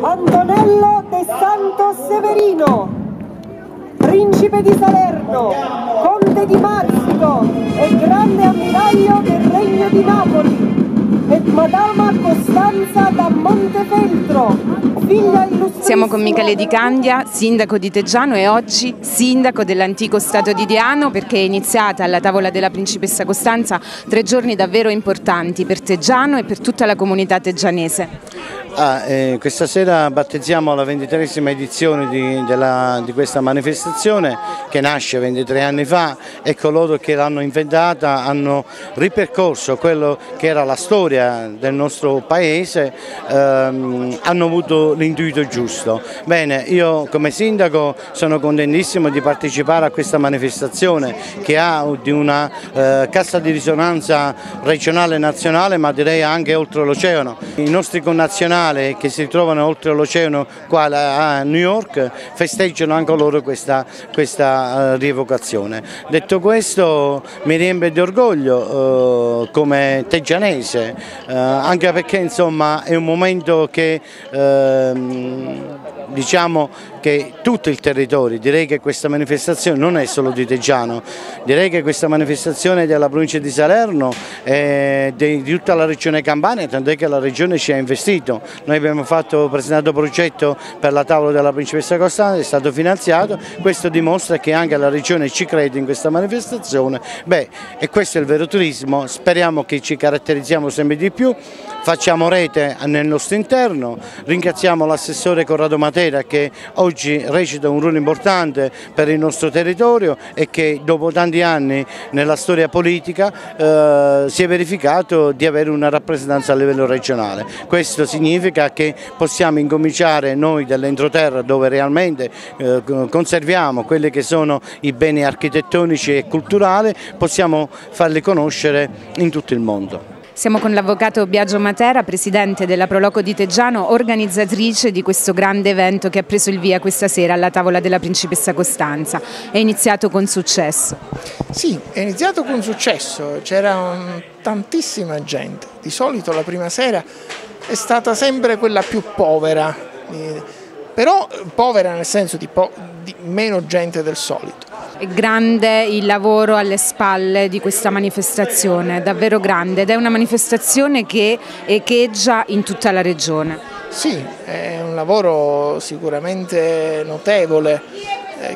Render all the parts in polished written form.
Antonello De Santo Severino, Principe di Salerno, Conte di Marsico e Grande Ammiraglio del Regno di Napoli, e Madama Costanza da Montefeltro, figlia illustrissima. Siamo con Michele Di Candia, sindaco di Teggiano e oggi sindaco dell'antico Stato di Diano, perché è iniziata alla Tavola della Principessa Costanza 3 giorni davvero importanti per Teggiano e per tutta la comunità teggianese. Questa sera battezziamo la 23ª edizione di questa manifestazione, che nasce 23 anni fa, e coloro che l'hanno inventata hanno ripercorso quello che era la storia del nostro paese, hanno avuto l'intuito giusto. Bene, io come sindaco sono contentissimo di partecipare a questa manifestazione che ha di una cassa di risonanza regionale e nazionale, ma direi anche oltre l'oceano. I nostri connazionali che si trovano oltre l'oceano, qua a New York, festeggiano anche loro questa rievocazione. Detto questo, mi riempie di orgoglio come teggianese, anche perché insomma è un momento che diciamo che tutto il territorio, direi che questa manifestazione non è solo di Teggiano, direi che questa manifestazione è della provincia di Salerno e di tutta la regione Campania, tant'è che la regione ci ha investito. Noi abbiamo presentato progetto per la Tavola della Principessa Costanza, è stato finanziato, questo dimostra che anche la regione ci crede in questa manifestazione. Beh, e questo è il vero turismo, speriamo che ci caratterizziamo sempre di più, facciamo rete nel nostro interno, ringraziamo l'assessore Corrado Matera che oggi recita un ruolo importante per il nostro territorio e che dopo tanti anni nella storia politica si è verificato di avere una rappresentanza a livello regionale. Questo significa che possiamo incominciare noi dall'entroterra, dove realmente conserviamo quelli che sono i beni architettonici e culturali, possiamo farli conoscere in tutto il mondo. Siamo con l'avvocato Biagio Matera, presidente della Proloco di Teggiano, organizzatrice di questo grande evento che ha preso il via questa sera alla Tavola della Principessa Costanza. È iniziato con successo. Sì, è iniziato con successo, c'era tantissima gente. Di solito la prima sera è stata sempre quella più povera, però povera nel senso di meno gente del solito. È grande il lavoro alle spalle di questa manifestazione, davvero grande, ed è una manifestazione che echeggia in tutta la regione. Sì, è un lavoro sicuramente notevole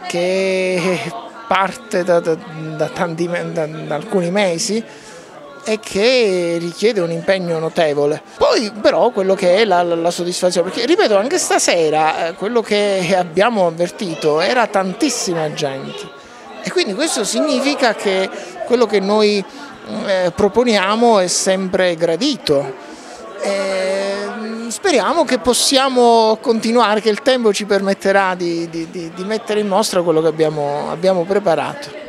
che parte da alcuni mesi e che richiede un impegno notevole. Poi però quello che è la soddisfazione, perché ripeto, anche stasera quello che abbiamo avvertito era tantissima gente, e quindi questo significa che quello che noi proponiamo è sempre gradito. Speriamo che possiamo continuare, che il tempo ci permetterà di mettere in mostra quello che abbiamo preparato.